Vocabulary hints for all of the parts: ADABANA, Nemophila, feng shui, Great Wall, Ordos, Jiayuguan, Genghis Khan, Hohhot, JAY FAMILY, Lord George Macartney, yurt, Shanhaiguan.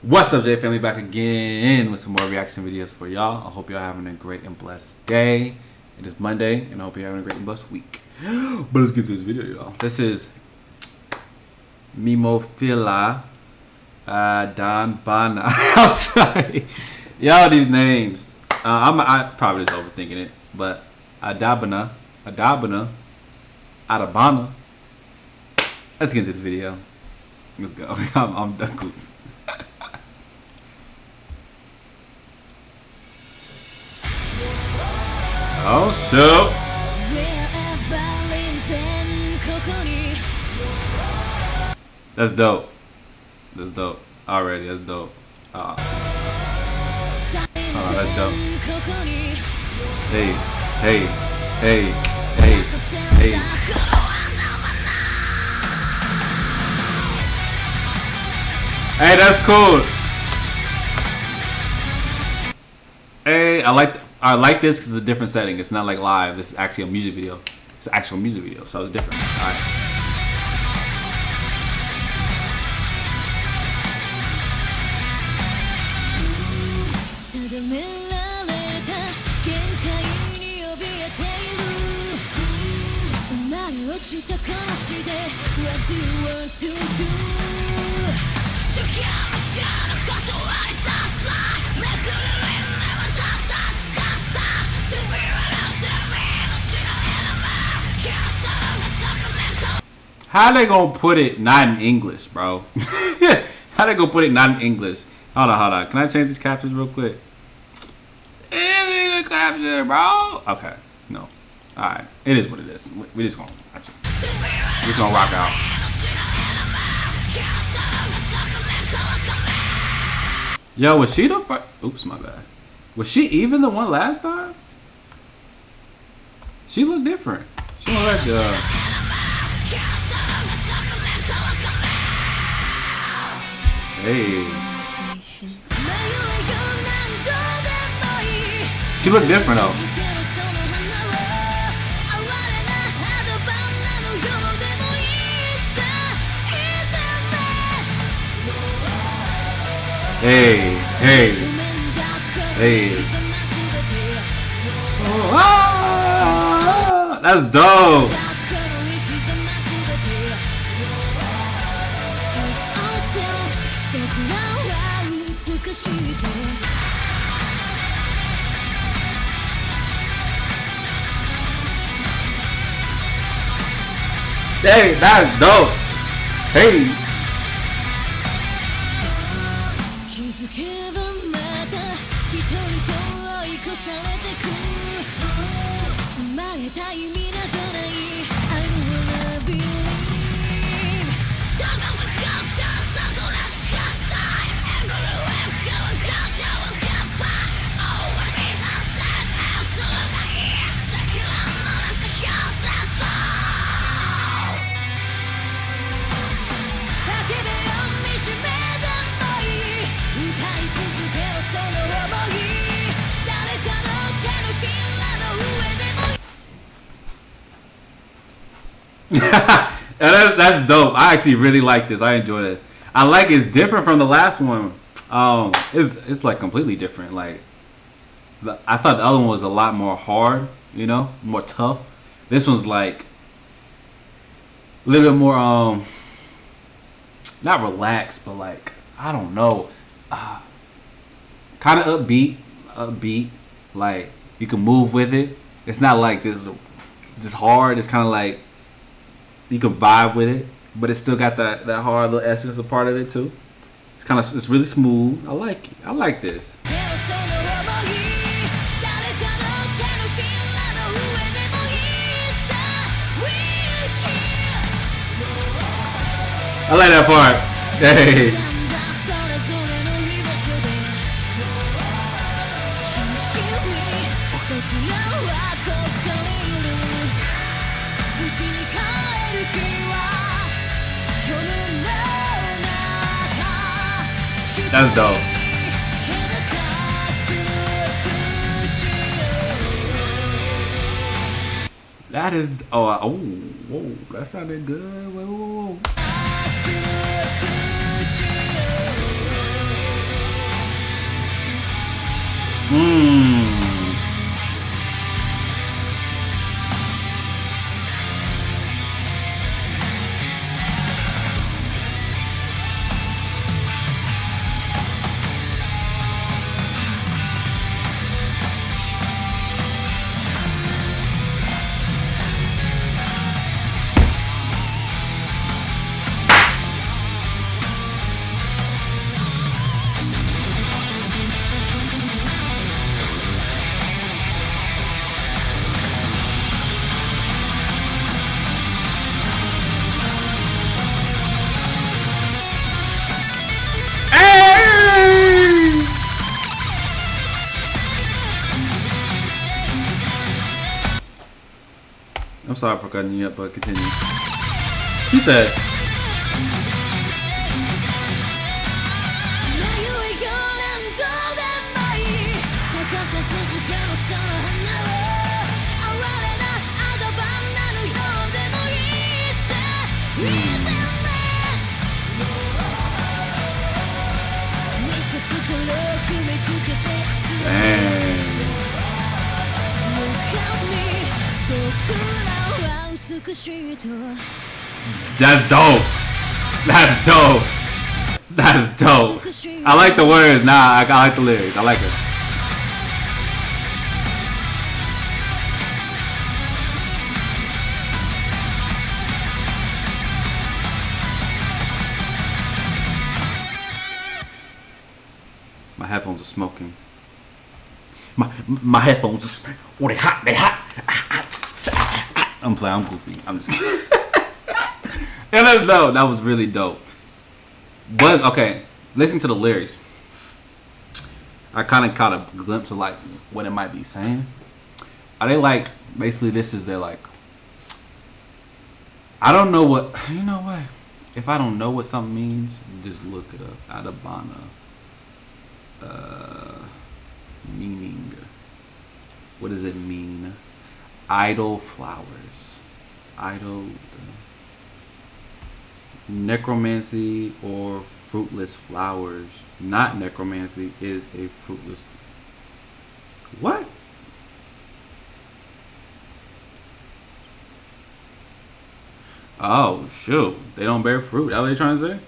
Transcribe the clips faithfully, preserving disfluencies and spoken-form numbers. What's up, J family? Back again with some more reaction videos for y'all. I hope y'all having a great and blessed day. It is Monday, and I hope you're having a great and blessed week. But let's get to this video, y'all. This is Nemophila ADABANA. I'm sorry, y'all. These names. Uh, I'm I probably just overthinking it, but ADABANA, ADABANA, ADABANA. Let's get into this video. Let's go. I'm, I'm done goofing. Oh, so. That's dope. That's dope. Already, that's dope. Uh, oh, that's dope. Hey, hey, hey, hey, hey. Hey, that's cool. Hey, I like. I like this because it's a different setting. It's not like live. This is actually a music video. It's an actual music video, so it's different. All right. How they gonna put it not in English, bro? How they gonna put it not in English? Hold on, hold on. Can I change these captions real quick? English caption, bro. Okay, no. All right, it is what it is. We just gonna, actually, we just gonna rock out. Yo, was she the first? Oops, my bad. Was she even the one last time? She looked different. She looked like the. Hey. She looked different though. Hey, hey, hey. Oh, ah, that's dope. Hey, that's dope. Hey. that's, that's dope. I actually really like this. I enjoy this. I like it's different from the last one. Um, it's it's like completely different. Like I thought the other one was a lot more hard, you know, more tough. This one's like a little bit more um, not relaxed, but like I don't know, uh, kind of upbeat, upbeat. Like you can move with it. It's not like just just hard. It's kind of like you can vibe with it, but it's still got that, that hard little essence of part of it too. It's kind of, it's really smooth. I like it. I like this. I like that part. Hey. That's dope. That is oh uh, oh whoa, that sounded good. Whoa, whoa, whoa. Hmm. I'm sorry for cutting you up, but continue. He said, that's dope. That's dope. That's dope. I like the words. Nah, I, I like the lyrics. I like it. My headphones are smoking. My my headphones are smoking. Oh, they hot. They hot. I'm playing. I'm goofy. I'm just kidding. And yeah, no, that was really dope. But okay, listening to the lyrics, I kind of caught a glimpse of like what it might be saying. Are they like basically this is their like? I don't know what you know what. If I don't know what something means, just look it up. Adabana uh, meaning. What does it mean? Idle flowers. Idle. Necromancy or fruitless flowers. Not necromancy is a fruitless. What? Oh shoot! They don't bear fruit. Are they trying to say?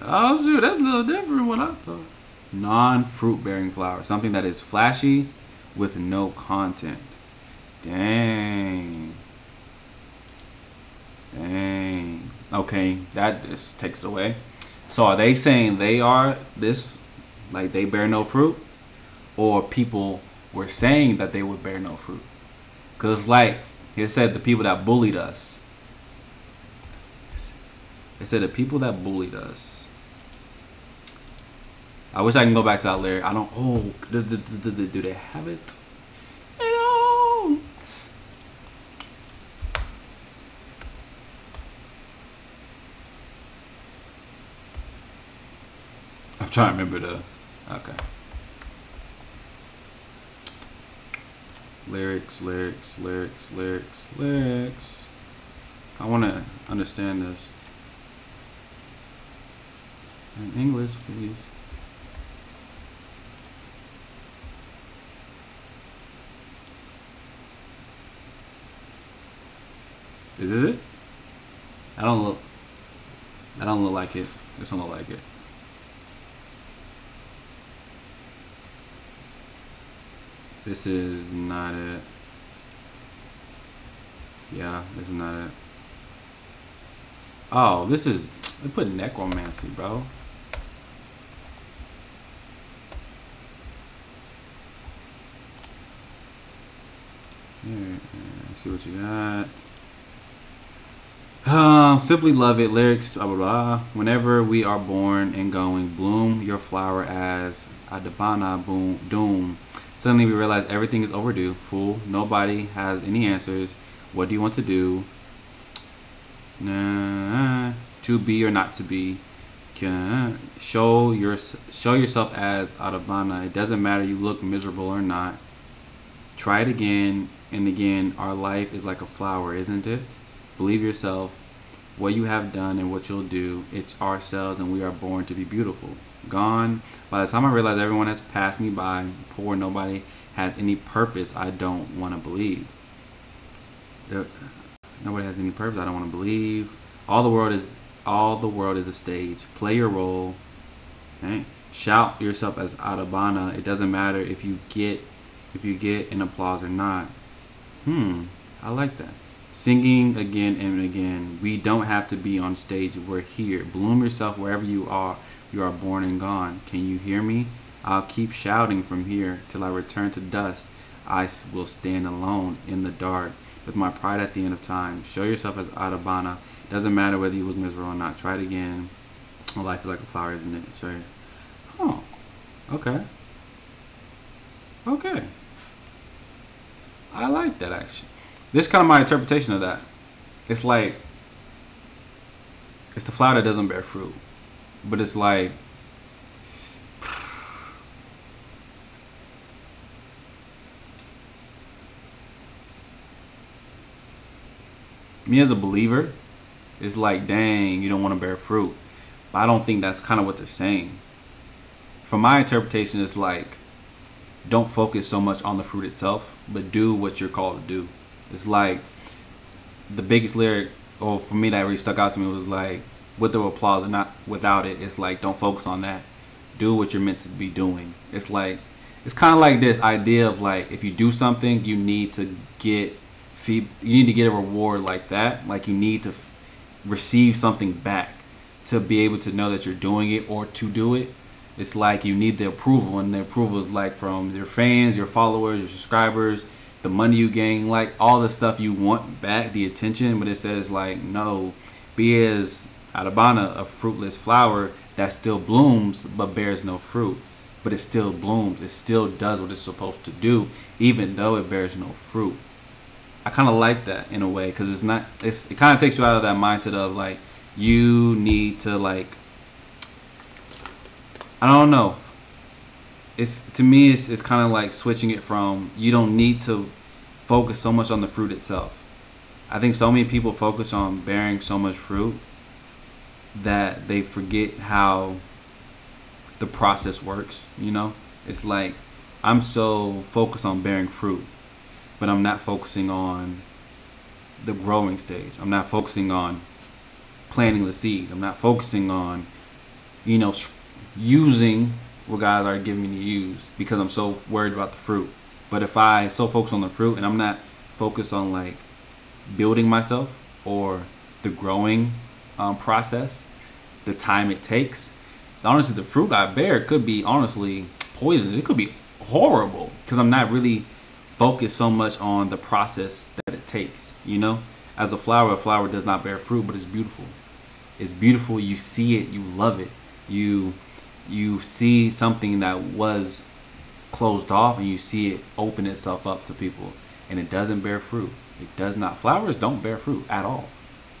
Oh shoot! That's a little different from what I thought. Non-fruit-bearing flower, something that is flashy with no content. Dang. Dang. Okay, that just takes it away. So are they saying they are this, like they bear no fruit, or people were saying that they would bear no fruit? Cause like it said, the people that bullied us. It said the people that bullied us. I wish I can go back to that lyric. I don't. Oh, do, do, do, do, do they have it? They don't. I'm trying to remember the okay lyrics, lyrics, lyrics, lyrics, lyrics. I want to understand this in English, please. Is this it? I don't look. I don't look like it. This don't look like it. This is not it. Yeah, this is not it. Oh, this is... They put necromancy, bro. Yeah, see what you got. Uh, simply love it. Lyrics, blah, blah, blah. Whenever we are born and going, bloom your flower as Adabana boom, doom. Suddenly we realize everything is overdue. Fool, nobody has any answers. What do you want to do? Nah, to be or not to be. Can show your show yourself as Adabana. It doesn't matter you look miserable or not. Try it again and again. Our life is like a flower, isn't it? Believe yourself. what you have done and what you'll do. It's ourselves, and we are born to be beautiful. Gone. By the time I realize everyone has passed me by, poor, nobody has any purpose, I don't want to believe. There, nobody has any purpose, I don't want to believe. All the world is all the world is a stage. Play your role. Okay? Shout yourself as Adabana. It doesn't matter if you get if you get an applause or not. Hmm, I like that. Singing again and again. We don't have to be on stage. We're here. Bloom yourself wherever you are. You are born and gone. Can you hear me? I'll keep shouting from here till I return to dust. I will stand alone in the dark with my pride at the end of time. Show yourself as Adabana. Doesn't matter whether you look miserable or not. Try it again. Life is like a flower, isn't it? Show you. Oh, okay. Okay. I like that, actually. This is kind of my interpretation of that. It's like, it's the flower that doesn't bear fruit. But it's like, me as a believer, it's like, dang, you don't want to bear fruit. But I don't think that's kind of what they're saying. From my interpretation, it's like, don't focus so much on the fruit itself, but do what you're called to do. It's like, the biggest lyric, or for me that really stuck out to me, was like, with the applause or not, without it, it's like, don't focus on that. Do what you're meant to be doing. It's like, it's kind of like this idea of like, if you do something, you need to get feed, you need to get a reward like that. Like, you need to f receive something back to be able to know that you're doing it or to do it. It's like, you need the approval, and the approval is like from your fans, your followers, your subscribers, the money you gain, like all the stuff you want back, the attention. But it says like, no, be as Adabana, a fruitless flower that still blooms but bears no fruit. But it still blooms, it still does what it's supposed to do, even though it bears no fruit. I kind of like that in a way, because it's not it's it kind of takes you out of that mindset of like, you need to, like, I don't know, it's to me it's, it's kind of like switching it from, you don't need to focus so much on the fruit itself. I think so many people focus on bearing so much fruit that they forget how the process works. You know, it's like, I'm so focused on bearing fruit, but I'm not focusing on the growing stage. I'm not focusing on planting the seeds. I'm not focusing on, you know, using what God already giving me to use, because I'm so worried about the fruit. But if I so focus on the fruit and I'm not focused on like building myself or the growing Um, process, the time it takes, honestly, the fruit I bear could be honestly poisonous. It could be horrible, because I'm not really focused so much on the process that it takes. You know, as a flower, a flower does not bear fruit, but it's beautiful. It's beautiful. You see it, you love it. You you see something that was closed off, and you see it open itself up to people, and it doesn't bear fruit. It does not. Flowers don't bear fruit at all.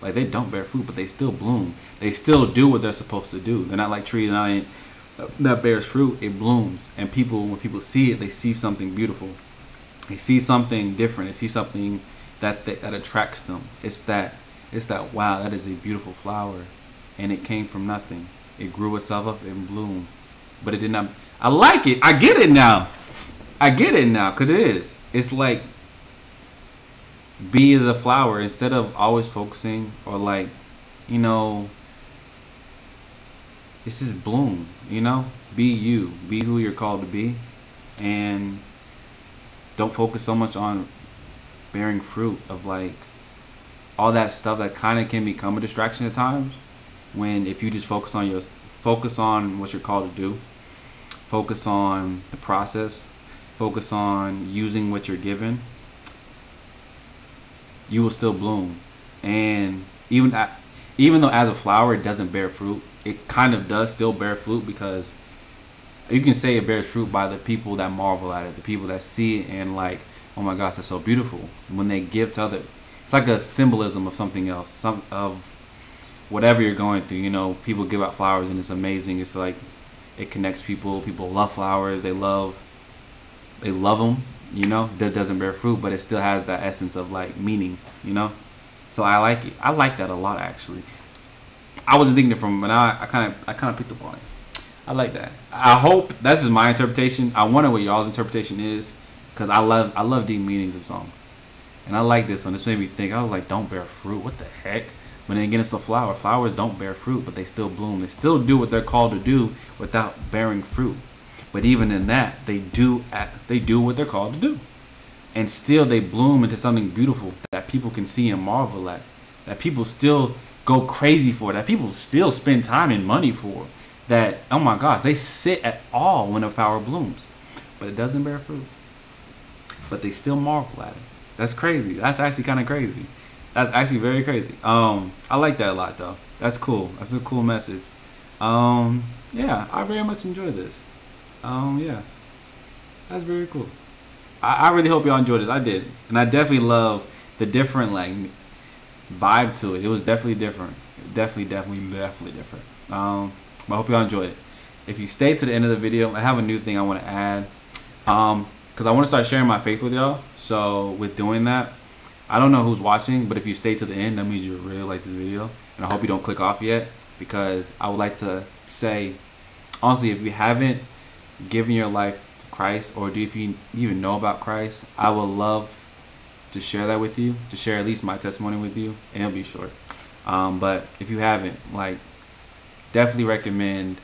Like, they don't bear fruit, but they still bloom. They still do what they're supposed to do. They're not like trees that, that bears fruit. It blooms. And people, when people see it, they see something beautiful. They see something different. They see something that, that, that attracts them. It's that, it's that, wow, that is a beautiful flower. And it came from nothing. It grew itself up and bloomed. But it did not. I like it. I get it now. I get it now, because it is. It's like, be as a flower, instead of always focusing, or like, you know, it's just bloom. You know, be you, be who you're called to be, and don't focus so much on bearing fruit of like all that stuff that kind of can become a distraction at times. When if you just focus on your focus on what you're called to do, focus on the process, focus on using what you're given, you will still bloom. And even even though as a flower it doesn't bear fruit, it kind of does still bear fruit, because you can say it bears fruit by the people that marvel at it, the people that see it and like, oh my gosh, that's so beautiful. When they give to other, it's like a symbolism of something else, some of whatever you're going through. You know, people give out flowers and it's amazing. It's like, it connects people. People love flowers. They love, they love them. You know, that doesn't bear fruit, but it still has that essence of like meaning, you know. So I like it. I like that a lot, actually. I wasn't thinking it from, but I kind of I kind of picked up on it. I like that. I hope that's just my interpretation. I wonder what y'all's interpretation is, because I love I love deep meanings of songs, and I like this one. This made me think. I was like, don't bear fruit. What the heck? But then again, it's a flower. Flowers don't bear fruit, but they still bloom. They still do what they're called to do without bearing fruit. But even in that, they do act, they do what they're called to do. And still they bloom into something beautiful that people can see and marvel at. That people still go crazy for. That people still spend time and money for. That, oh my gosh, they sit at awe when a flower blooms. But it doesn't bear fruit. But they still marvel at it. That's crazy. That's actually kind of crazy. That's actually very crazy. Um, I like that a lot, though. That's cool. That's a cool message. Um, yeah, I very much enjoy this. Um, yeah, that's very cool. I, I really hope y'all enjoyed this. I did, and I definitely love the different like vibe to it. It was definitely different, definitely, definitely, definitely different. Um, but I hope y'all enjoyed it. If you stay to the end of the video, I have a new thing I want to add. Um, cause I want to start sharing my faith with y'all. So with doing that, I don't know who's watching, but if you stay to the end, that means you really like this video, and I hope you don't click off yet, because I would like to say, honestly, if you haven't given your life to Christ, or do if you even know about Christ, I would love to share that with you, to share at least my testimony with you, and it'll be short. Um, but if you haven't, like, definitely recommend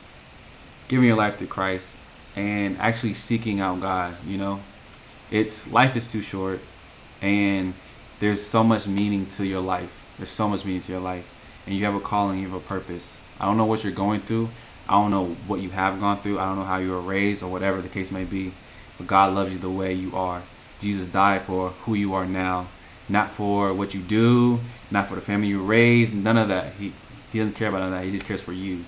giving your life to Christ and actually seeking out God. You know, it's life is too short, and there's so much meaning to your life. There's so much meaning to your life, and you have a calling, you have a purpose. I don't know what you're going through. I don't know what you have gone through. I don't know how you were raised or whatever the case may be. But God loves you the way you are. Jesus died for who you are now. Not for what you do. Not for the family you raised. None of that. He, he doesn't care about none of that. He just cares for you.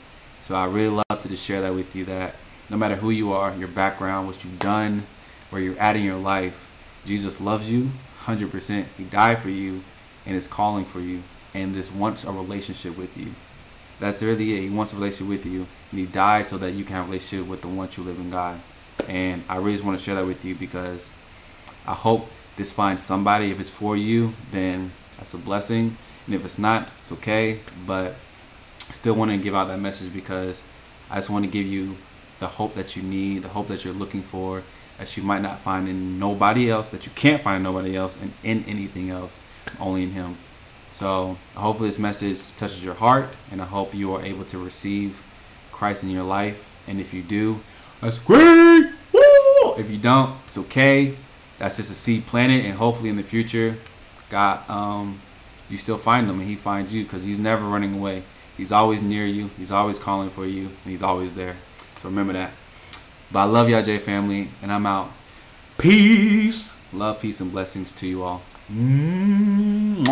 So I really love to just share that with you, that no matter who you are, your background, what you've done, where you're at in your life, Jesus loves you one hundred percent. He died for you and is calling for you. And this wants a relationship with you. That's really it. He wants a relationship with you. And he died so that you can have a relationship with the one true living God. And I really just want to share that with you, because I hope this finds somebody. If it's for you, then that's a blessing. And if it's not, it's okay. But I still want to give out that message, because I just want to give you the hope that you need, the hope that you're looking for, that you might not find in nobody else, that you can't find in nobody else, and in anything else, only in him. So hopefully this message touches your heart, and I hope you are able to receive Christ in your life. And if you do, that's great. Woo! If you don't, it's okay. That's just a seed planted, and hopefully in the future, God, um, you still find him, and he finds you, because he's never running away. He's always near you. He's always calling for you, and he's always there. So remember that. But I love y'all, J family, and I'm out. Peace, love, peace, and blessings to you all. Mwah.